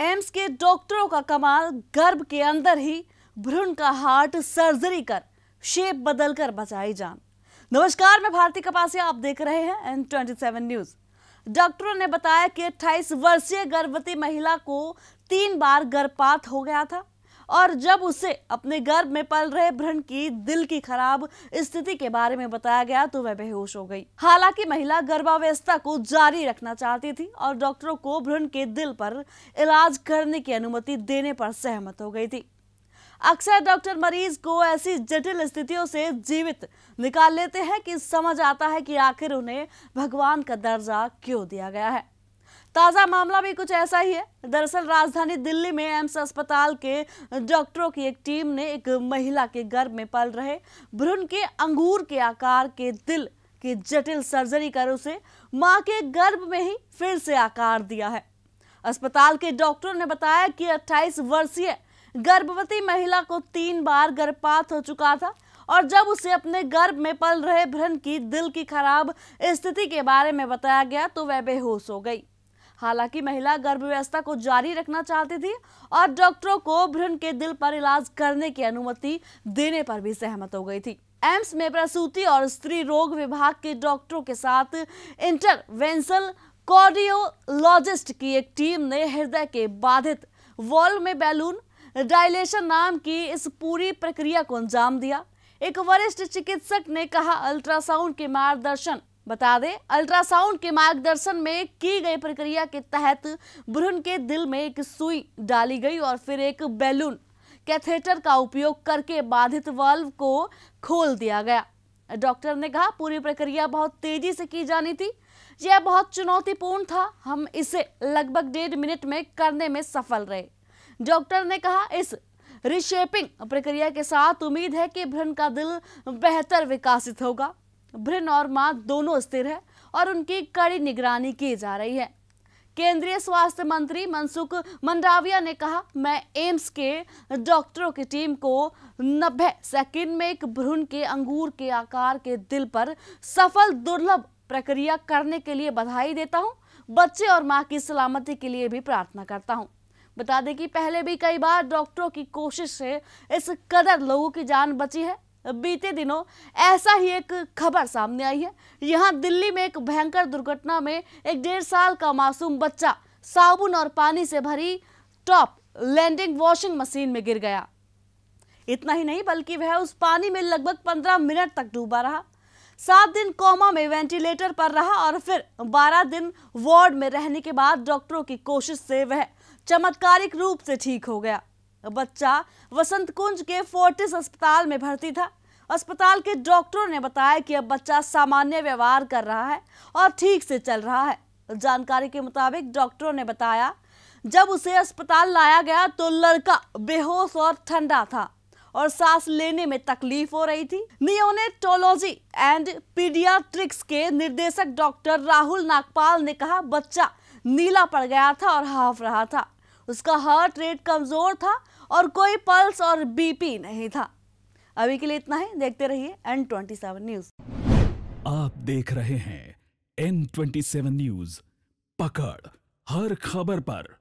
AIIMS के डॉक्टरों का कमाल, गर्भ के अंदर ही भ्रूण का हार्ट सर्जरी कर शेप बदलकर बचाई जान। नमस्कार, मैं भारती कपासिया, आप देख रहे हैं N27 न्यूज। डॉक्टरों ने बताया कि 28 वर्षीय गर्भवती महिला को 3 बार गर्भपात हो गया था और जब उसे अपने गर्भ में पल रहे भ्रूण की दिल की खराब स्थिति के बारे में बताया गया तो वह बेहोश हो गई। हालांकि महिला गर्भावस्था को जारी रखना चाहती थी और डॉक्टरों को भ्रूण के दिल पर इलाज करने की अनुमति देने पर सहमत हो गई थी। अक्सर डॉक्टर मरीज को ऐसी जटिल स्थितियों से जीवित निकाल लेते हैं कि समझ आता है कि आखिर उन्हें भगवान का दर्जा क्यों दिया गया है। ताज़ा मामला भी कुछ ऐसा ही है। दरअसल राजधानी दिल्ली में एम्स अस्पताल के डॉक्टरों की एक टीम ने एक महिला के गर्भ में पल रहे भ्रूण के अंगूर के आकार के दिल की जटिल सर्जरी कर उसे मां के गर्भ में ही फिर से आकार दिया है। अस्पताल के डॉक्टरों ने बताया कि 28 वर्षीय गर्भवती महिला को 3 बार गर्भपात हो चुका था और जब उसे अपने गर्भ में पल रहे भ्रूण की दिल की खराब स्थिति के बारे में बताया गया तो वह बेहोश हो गई। हालांकि महिला गर्भावस्था को जारी रखना चाहती थी और डॉक्टरों को भ्रूण के दिल पर इलाज करने की अनुमति देने पर भी सहमत हो गई थी। एम्स में प्रसूति और स्त्री रोग विभाग के डॉक्टरों के साथ इंटरवेंशनल कार्डियोलॉजिस्ट की एक टीम ने हृदय के बाधित वॉल्व में बैलून डायलेशन नाम की इस पूरी प्रक्रिया को अंजाम दिया। एक वरिष्ठ चिकित्सक ने कहा, अल्ट्रासाउंड के मार्गदर्शन में की गई प्रक्रिया के तहत भ्रूण के दिल में एक सुई डाली गई और फिर एक बैलून कैथेटर का उपयोग करके बाधित वाल्व को खोल दिया गया। डॉक्टर ने कहा, पूरी प्रक्रिया बहुत तेजी से की जानी थी, यह बहुत चुनौतीपूर्ण था, हम इसे लगभग 1.5 मिनट में करने में सफल रहे। डॉक्टर ने कहा, इस रिशेपिंग प्रक्रिया के साथ उम्मीद है कि भ्रूण का दिल बेहतर विकसित होगा। भ्रूण और मां दोनों स्थिर है और उनकी कड़ी निगरानी की जा रही है। केंद्रीय स्वास्थ्य मंत्री मनसुख मंडाविया ने कहा, मैं एम्स के डॉक्टरों की टीम को 90 सेकंड में एक भ्रूण के अंगूर के आकार के दिल पर सफल दुर्लभ प्रक्रिया करने के लिए बधाई देता हूँ। बच्चे और माँ की सलामती के लिए भी प्रार्थना करता हूँ। बता दें कि पहले भी कई बार डॉक्टरों की कोशिश से इस कदर लोगों की जान बची है। बीते दिनों ऐसा ही एक खबर सामने आई है। यहाँ दिल्ली में एक भयंकर दुर्घटना में एक 1.5 साल का मासूम बच्चा साबुन और पानी से भरी टॉप लैंडिंग वॉशिंग मशीन में गिर गया। इतना ही नहीं बल्कि वह उस पानी में लगभग 15 मिनट तक डूबा रहा, 7 दिन कोमा में वेंटिलेटर पर रहा और फिर 12 दिन वार्ड में रहने के बाद डॉक्टरों की कोशिश से वह चमत्कारिक रूप से ठीक हो गया। बच्चा वसंत कुंज के फोर्टिस अस्पताल में भर्ती था। अस्पताल के डॉक्टरों ने बताया कि अब बच्चा सामान्य व्यवहार कर रहा है और ठीक से चल रहा है। जानकारी के मुताबिक डॉक्टरों ने बताया, जब उसे अस्पताल लाया गया तो लड़का बेहोश और ठंडा था और सांस लेने में तकलीफ हो रही थी। नियोनेटोलॉजी एंड पीडियाट्रिक्स के निर्देशक डॉक्टर राहुल नागपाल ने कहा, बच्चा नीला पड़ गया था और हाफ रहा था, उसका हार्ट रेट कमजोर था और कोई पल्स और बीपी नहीं था। अभी के लिए इतना ही। देखते रहिए N27 न्यूज। आप देख रहे हैं N27 न्यूज, पकड़ हर खबर पर।